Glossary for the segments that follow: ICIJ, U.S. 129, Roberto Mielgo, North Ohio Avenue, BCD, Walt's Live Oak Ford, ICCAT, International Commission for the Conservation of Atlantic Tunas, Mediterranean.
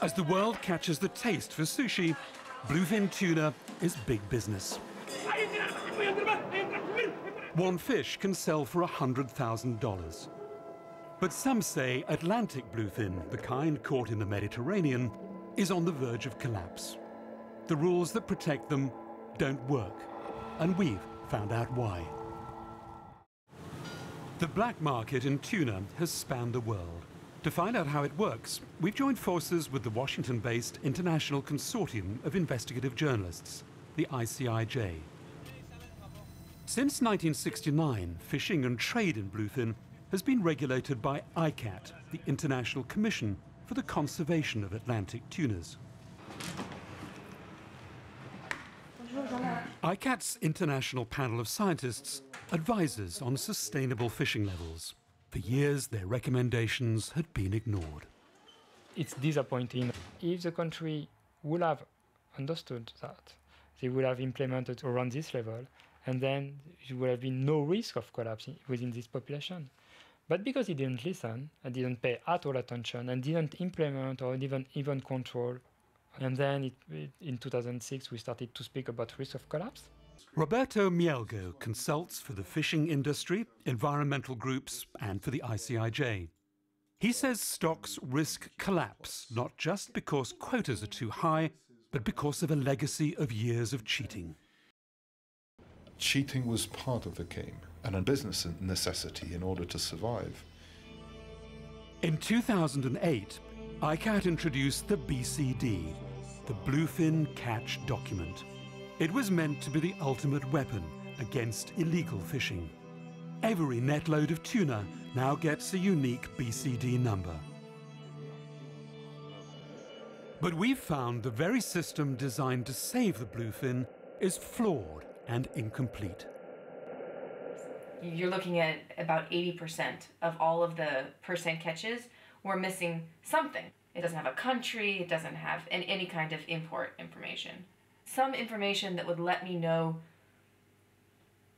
As the world catches the taste for sushi, bluefin tuna is big business. One fish can sell for $100,000. But some say Atlantic bluefin, the kind caught in the Mediterranean, is on the verge of collapse. The rules that protect them don't work, and we've found out why. The black market in tuna has spanned the world. To find out how it works, we've joined forces with the Washington-based International Consortium of Investigative Journalists, the ICIJ. Since 1969, fishing and trade in bluefin has been regulated by ICCAT, the International Commission for the Conservation of Atlantic Tunas. ICCAT's international panel of scientists advises on sustainable fishing levels. For years, their recommendations had been ignored. It's disappointing. If the country would have understood that, they would have implemented around this level, and then there would have been no risk of collapse within this population. But because they didn't listen, and didn't pay at all attention, and didn't implement or even control, and then in 2006 we started to speak about risk of collapse. Roberto Mielgo consults for the fishing industry, environmental groups, and for the ICIJ. He says stocks risk collapse, not just because quotas are too high, but because of a legacy of years of cheating. Cheating was part of the game, and a business necessity in order to survive. In 2008, ICCAT introduced the BCD, the Bluefin Catch Document. It was meant to be the ultimate weapon against illegal fishing. Every net load of tuna now gets a unique BCD number. But we've found the very system designed to save the bluefin is flawed and incomplete. You're looking at about 80% of all of the percent catches were missing something. It doesn't have a country, it doesn't have any kind of import information. Some information that would let me know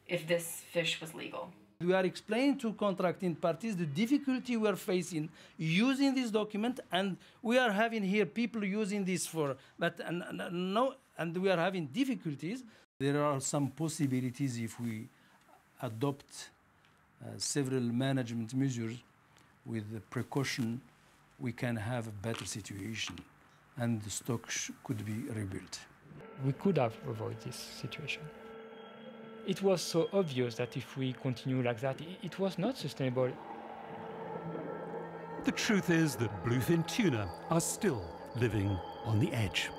if this fish was legal. We are explaining to contracting parties the difficulty we are facing using this document, and we are having here people using this for, and we are having difficulties. There are some possibilities if we adopt several management measures with the precaution, we can have a better situation, and the stock could be rebuilt. We could have avoided this situation. It was so obvious that if we continue like that, it was not sustainable. The truth is that bluefin tuna are still living on the edge.